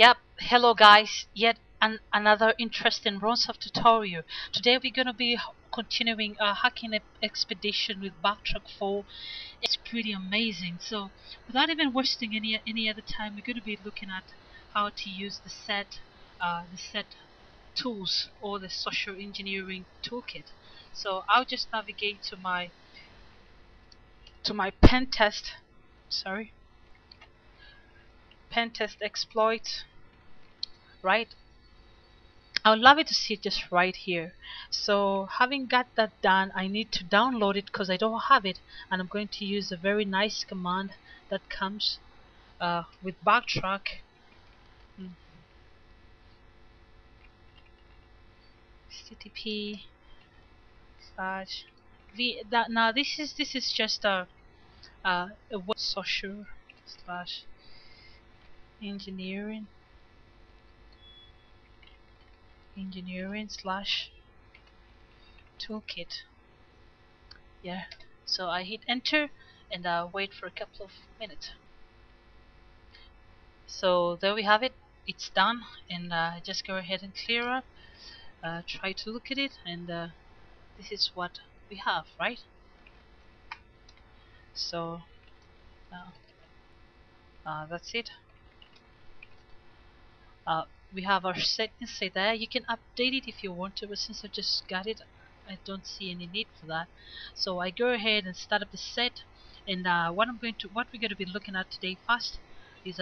Yep, hello guys, yet another interesting Ronsaf tutorial. Today we're going to be continuing our hacking expedition with Backtrack 4. It's pretty amazing. So without even wasting any other time, we're going to be looking at how to use the set tools or the social engineering toolkit. So I'll just navigate to my pen test exploit. Right, I would love it to see it just right here. So having got that done, I need to download it because I don't have it, and I'm going to use a very nice command that comes with Backtrack. http/v. Now this is just a web social/engineering/toolkit. Yeah, so I hit enter and I'll wait for a couple of minutes. So there we have it, it's done, and just go ahead and clear up, try to look at it, and this is what we have, right? So that's it. We have our settings there. You can update it if you want to, but since I just got it, I don't see any need for that. So I go ahead and start up the set, and what we're going to be looking at today first is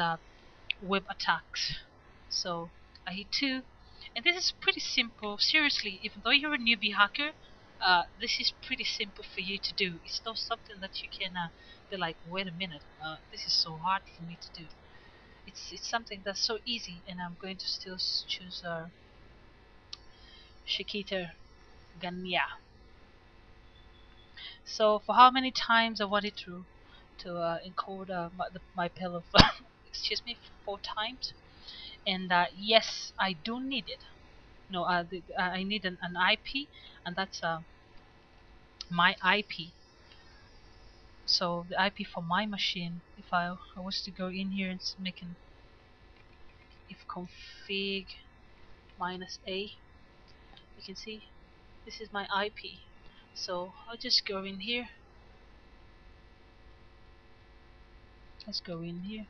web attacks. So I hit 2, and this is pretty simple. Seriously, even though you're a newbie hacker, this is pretty simple for you to do. It's not something that you can be like, wait a minute, this is so hard for me to do. It's something that's so easy, and I'm going to still choose Shikita Ganya. So for how many times I wanted to encode my pillow? Excuse me, 4 times. And yes, I do need it. No, I need an IP, and that's my IP. So the IP for my machine, if I was to go in here and make an if config -A, you can see this is my IP. So I'll just go in here. Let's go in here.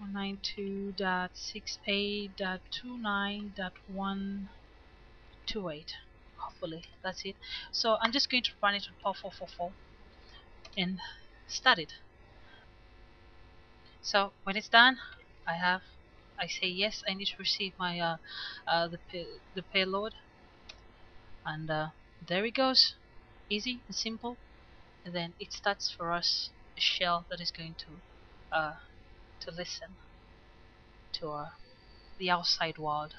192.68.29.128. Hopefully that's it. So I'm just going to run it with POW444 and start it. So when it's done, I say yes, I need to receive my the payload, and there it goes, easy and simple. And then it starts for us a shell that is going to listen to the outside world.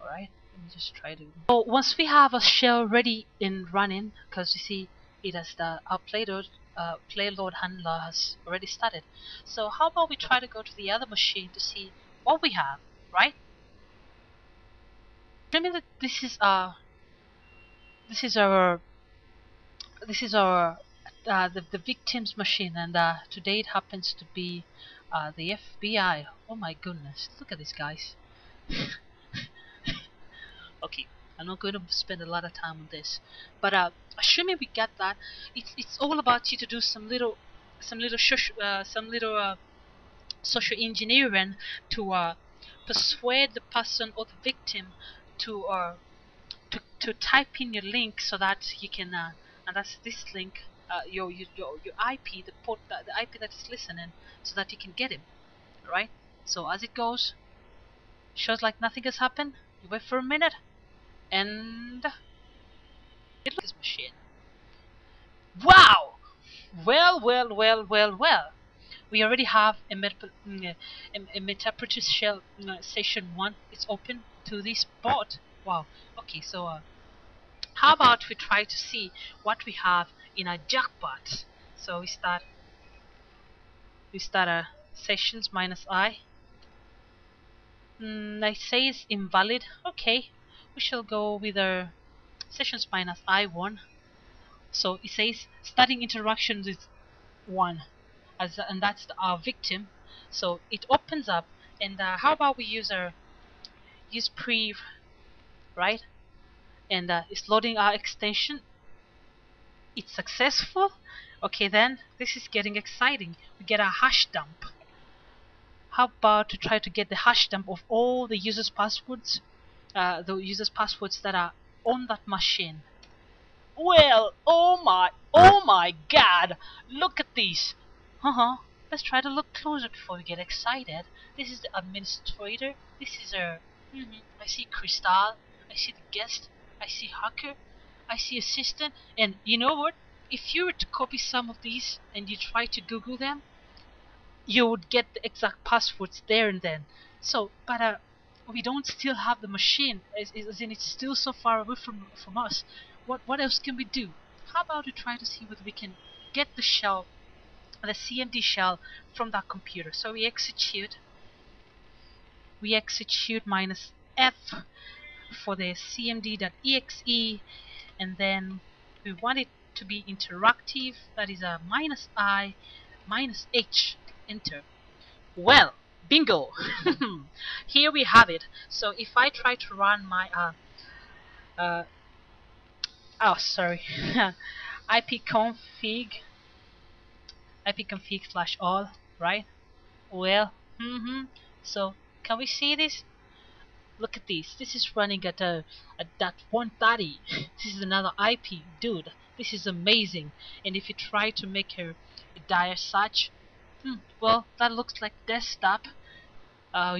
All right. Let me just try to. So once we have a shell ready and running, because you see it has our payload handler has already started. So how about we try to go to the other machine to see what we have, right? Remember that this is the victim's machine, and today it happens to be the FBI. Oh my goodness! Look at these guys. Okay, I'm not going to spend a lot of time on this, but assuming we get that, it's all about you to do some little social engineering to persuade the person or the victim to type in your link, so that you can and that's this link, your IP, the IP that is listening, so that you can get him. All right. So as it goes, shows like nothing has happened. You wait for a minute. And it looks machine. Wow! Well. We already have a metapreter shell session 1. It's open to this bot. Wow. Okay, so how about we try to see what we have in our jackpot? So we start our sessions -i. I say it's invalid. Okay. We shall go with our sessions -i1. So it says starting interaction with 1. and that's our victim. So it opens up, and how about we use prev, right? And it's loading our extension. It's successful. Okay, then this is getting exciting. We get a hash dump. How about to try to get the hash dump of all the users' passwords, that are on that machine? Well, oh my God! Look at this. Let's try to look closer before we get excited. This is the administrator. This is her. I see Crystal. I see the guest. I see hacker. I see assistant. And you know what? If you were to copy some of these and you try to Google them, you would get the exact passwords there and then. So, but we don't still have the machine, as in it's still so far away from us. What else can we do? How about we try to see whether we can get the shell, the CMD shell, from that computer? So we execute -f for the cmd.exe, and then we want it to be interactive. That is a -i -h. Enter. Well, bingo. Here we have it. So if I try to run my ipconfig /all, right? Well, so can we see this? Look at this. This is running at .130. This is another IP, dude. This is amazing. And if you try to make her dire such, well, that looks like desktop.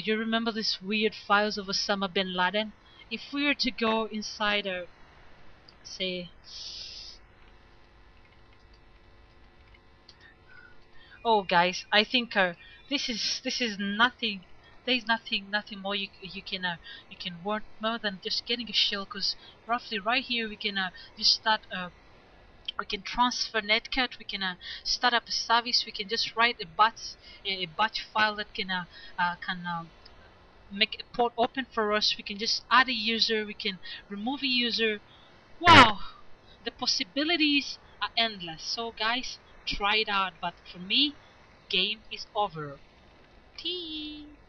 You remember this weird files of Osama bin Laden? If we were to go inside a, say, oh guys, I think this is nothing. There's nothing more you can want more than just getting a shell, because roughly right here we can just start. We can transfer netcat. We can start up a service. We can just write a batch file that can make a port open for us. We can just add a user. We can remove a user. Wow, the possibilities are endless. So guys, try it out. But for me, game is over. Tea.